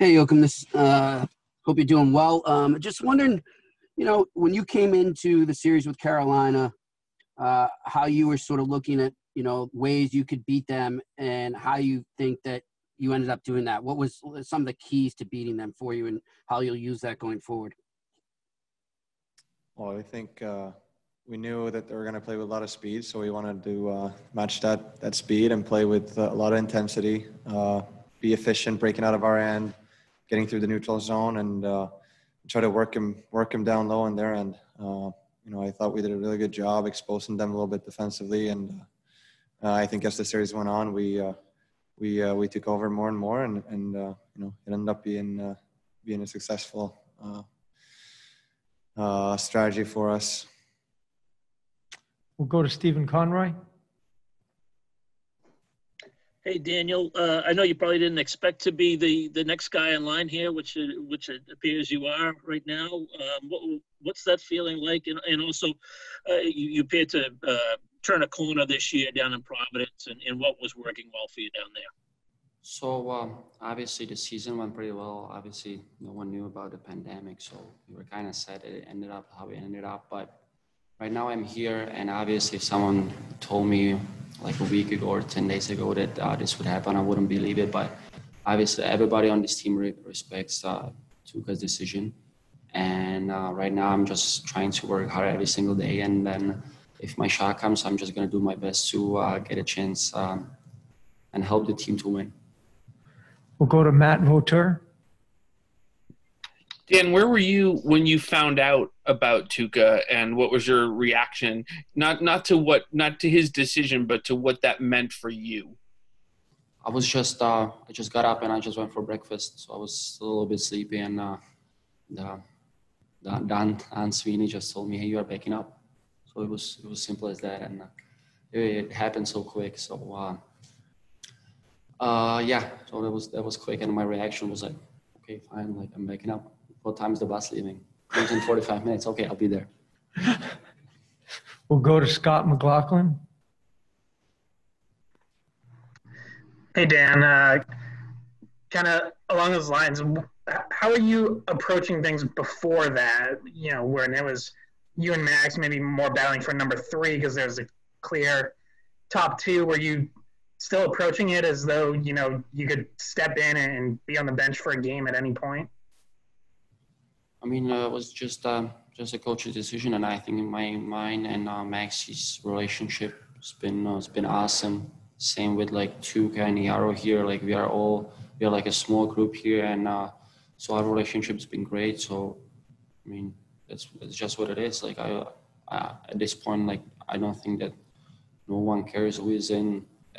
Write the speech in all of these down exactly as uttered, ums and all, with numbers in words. Hey, Joakim. This uh, hope you're doing well. Um, just wondering, you know, when you came into the series with Carolina, uh, how you were sort of looking at, you know, ways you could beat them, and how you think that you ended up doing that. What was some of the keys to beating them for you, and how you'll use that going forward? Well, I think uh, we knew that they were going to play with a lot of speed, so we wanted to uh, match that that speed and play with uh, a lot of intensity, uh, be efficient, breaking out of our end, getting through the neutral zone, and uh, try to work them work them down low on their end. Uh, you know, I thought we did a really good job exposing them a little bit defensively, and uh, I think as the series went on, we uh, we uh, we took over more and more, and and uh, you know, it ended up being uh, being a successful Uh, Uh, strategy for us. We'll go to Stephen Conroy. Hey, Daniel. Uh, I know you probably didn't expect to be the the next guy in line here, which which it appears you are right now. Um, what, what's that feeling like? And, and also, uh, you, you appear to uh, turn a corner this year down in Providence, and, and what was working well for you down there? So um, obviously the season went pretty well. Obviously no one knew about the pandemic, so we were kind of sad it ended up how it ended up. But right now I'm here, and obviously if someone told me like a week ago or ten days ago that uh, this would happen, I wouldn't believe it. But obviously everybody on this team re respects uh, Tuukka's decision. And uh, right now I'm just trying to work hard every single day. And then if my shot comes, I'm just going to do my best to uh, get a chance um, and help the team to win. We'll go to Matt Voter. Dan, where were you when you found out about Tuukka, and what was your reaction? Not not to what, not to his decision, but to what that meant for you. I was just, uh, I just got up and I just went for breakfast, so I was a little bit sleepy, and uh, the, the, Dan and Sweeney just told me, "Hey, you are backing up." So it was it was simple as that, and uh, it, it happened so quick. So. Uh, Uh, yeah, so that was, that was quick, and my reaction was like, okay, fine, like, I'm waking up. What time is the bus leaving? Leaves in forty-five minutes. Okay, I'll be there. We'll go to Scott McLaughlin. Hey, Dan, uh, kind of along those lines, how are you approaching things before that, you know, when it was you and Max maybe more battling for number three because there was a clear top two? Where you still approaching it as though, you know, you could step in and be on the bench for a game at any point? I mean, uh, it was just uh, just a coach's decision, and I think in my mind and uh, Maxi's relationship has been uh, it's been awesome. Same with like Tuukka and Jaro here. Like we are all we are like a small group here, and uh, so our relationship's been great. So I mean, that's that's just what it is. Like I, I at this point, like I don't think that no one cares who is in.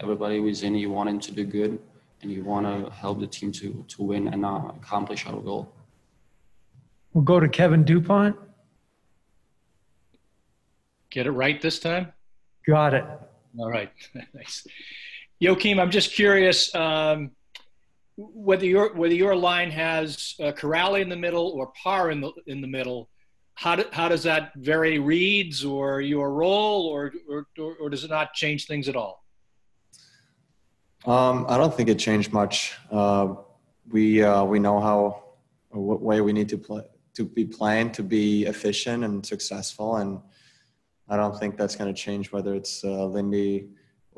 Everybody who's in, you want him to do good, and you want to help the team to, to win and uh, accomplish our goal. We'll go to Kevin DuPont. Get it right this time? Got it. All right. Nice. Joakim, I'm just curious um, whether, your, whether your line has uh, Corrali in the middle or Parr in the, in the middle. How, do, how does that vary reads or your role, or, or, or does it not change things at all? Um, I don't think it changed much. Uh, we uh, we know how, or what way we need to play to be playing to be efficient and successful, and I don't think that's going to change whether it's uh, Lindy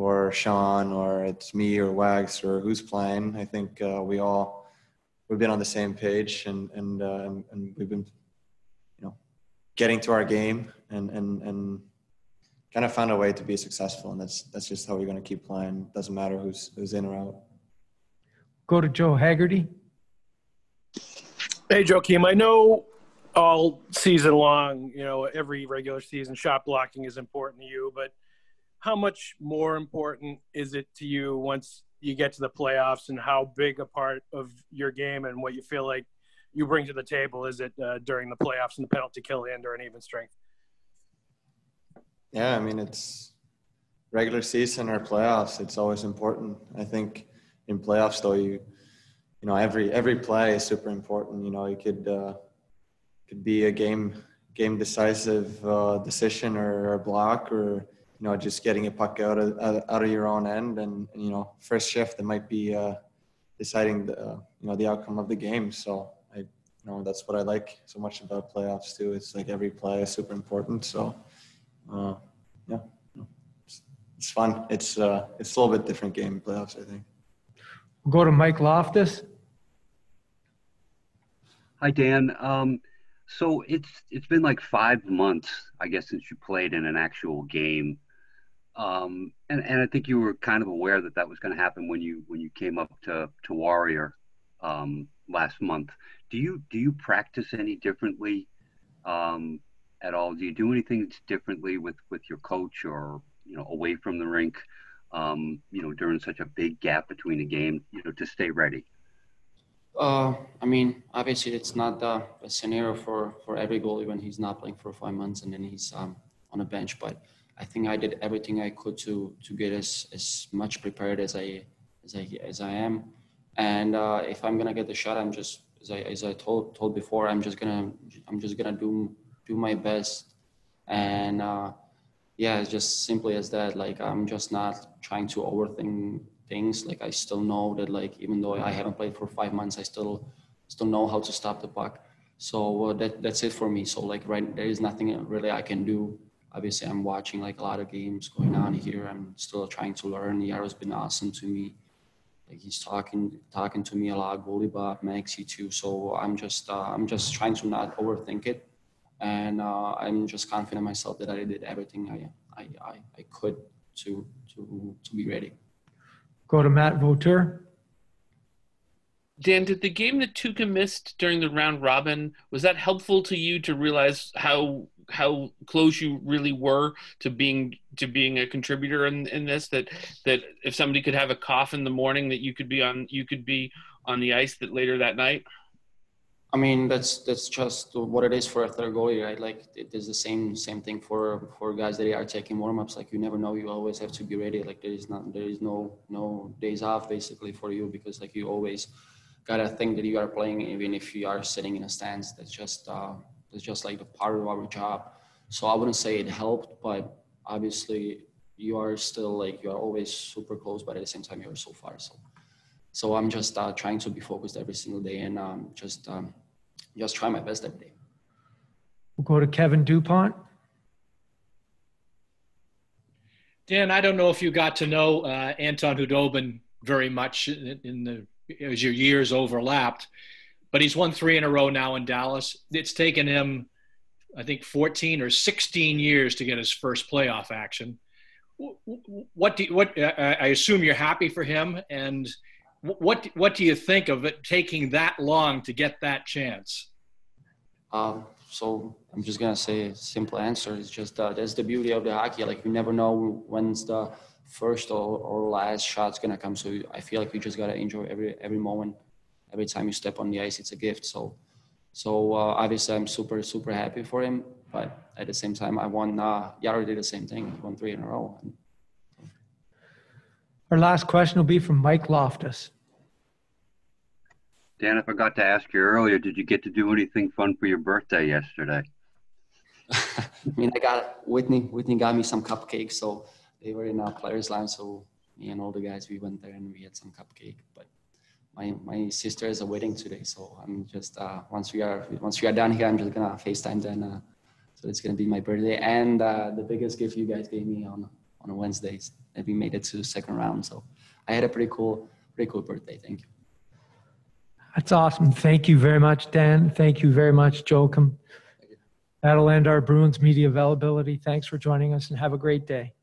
or Sean or it's me or Wags or who's playing. I think uh, we all we've been on the same page, and and uh, and we've been, you know, getting to our game and and and. kind of found a way to be successful, and that's that's just how we're going to keep playing. Doesn't matter who's who's in or out. Go to Joe Haggerty. Hey, Joakim. I know all season long, you know, every regular season, shot blocking is important to you, but how much more important is it to you once you get to the playoffs, and how big a part of your game and what you feel like you bring to the table is it uh, during the playoffs and the penalty kill and or an even strength? Yeah, I mean, it's regular season or playoffs. It's always important. I think in playoffs, though, you you know every every play is super important. You know, it could uh, could be a game game decisive uh, decision or a block, or you know just getting a puck out of out of your own end. And, and you know, first shift it might be uh, deciding the uh, you know the outcome of the game. So I you know that's what I like so much about playoffs too. It's like every play is super important. So uh, yeah, it's, it's fun. It's uh, it's a little bit different game in playoffs, I think. We'll go to Mike Loftus. Hi Dan. Um, so it's it's been like five months, I guess, since you played in an actual game. Um, and, and I think you were kind of aware that that was going to happen when you when you came up to to Warrior um, last month. Do you do you practice any differently um, at all? Do you do anything differently with, with your coach or you know away from the rink? Um, you know during such a big gap between a game, you know to stay ready. Uh, I mean, obviously it's not uh, a scenario for for every goalie when he's not playing for five months and then he's um, on a bench, but. I think I did everything I could to to get as, as much prepared as I as I as I am, and uh, if I'm gonna get the shot, I'm just as I as I told told before, I'm just gonna I'm just gonna do do my best, and uh, yeah, it's just simply as that. Like I'm just not trying to overthink things. Like I still know that like even though I haven't played for five months, I still still know how to stop the puck. So uh, that that's it for me. So like right, there is nothing really I can do. Obviously, I'm watching like a lot of games going on here. I'm still trying to learn. Jaro's been awesome to me. Like he's talking, talking to me a lot. Gulliba, Maxi too. So I'm just, uh, I'm just trying to not overthink it, and uh, I'm just confident myself that I did everything I, I, I, I could to, to, to be ready. Go to Matt Voter. Dan, did the game that Tuukka missed during the round robin, was that helpful to you to realize how how close you really were to being to being a contributor in, in this? That that if somebody could have a cough in the morning, that you could be on you could be on the ice that later that night. I mean, that's that's just what it is for a third goalie, right? Like it is the same same thing for for guys that are taking warm ups. Like you never know, you always have to be ready. Like there is not there is no no days off basically for you, because like you always gotta think that you are playing even if you are sitting in a stance. That's just uh, that's just like the part of our job. So I wouldn't say it helped, but obviously you are still like you are always super close, but at the same time you are so far. So, so I'm just uh, trying to be focused every single day and um, just um, just try my best every day. We'll go to Kevin Dupont. Dan, I don't know if you got to know uh, Anton Hudobin very much in, in the. as your years overlapped, but he's won three in a row now in Dallas. It's taken him, I think, fourteen or sixteen years to get his first playoff action. What do you, what, I assume you're happy for him. And what, what do you think of it taking that long to get that chance? Um, so I'm just going to say a simple answer. It's just, uh, that's the beauty of the hockey. Like you never know when's the first or, or last shot's gonna come. So I feel like you just gotta enjoy every every moment, every time you step on the ice. It's a gift. So, so uh, obviously I'm super super happy for him. But at the same time, I won. Uh, Jaro did the same thing. He won three in a row. Our last question will be from Mike Loftus. Dan, I forgot to ask you earlier. Did you get to do anything fun for your birthday yesterday? I mean, I got Whitney. Whitney got me some cupcakes. So. They were in our players' line, so me and all the guys, we went there and we had some cupcake. But my my sister is a wedding today, so I'm just uh, once we are once we are done here, I'm just gonna FaceTime then. Uh, so it's gonna be my birthday and uh, the biggest gift you guys gave me on on Wednesdays that we made it to the second round. So I had a pretty cool pretty cool birthday. Thank you. That's awesome. Thank you very much, Dan. Thank you very much, Joakim. That'll end our Bruins media availability. Thanks for joining us and have a great day.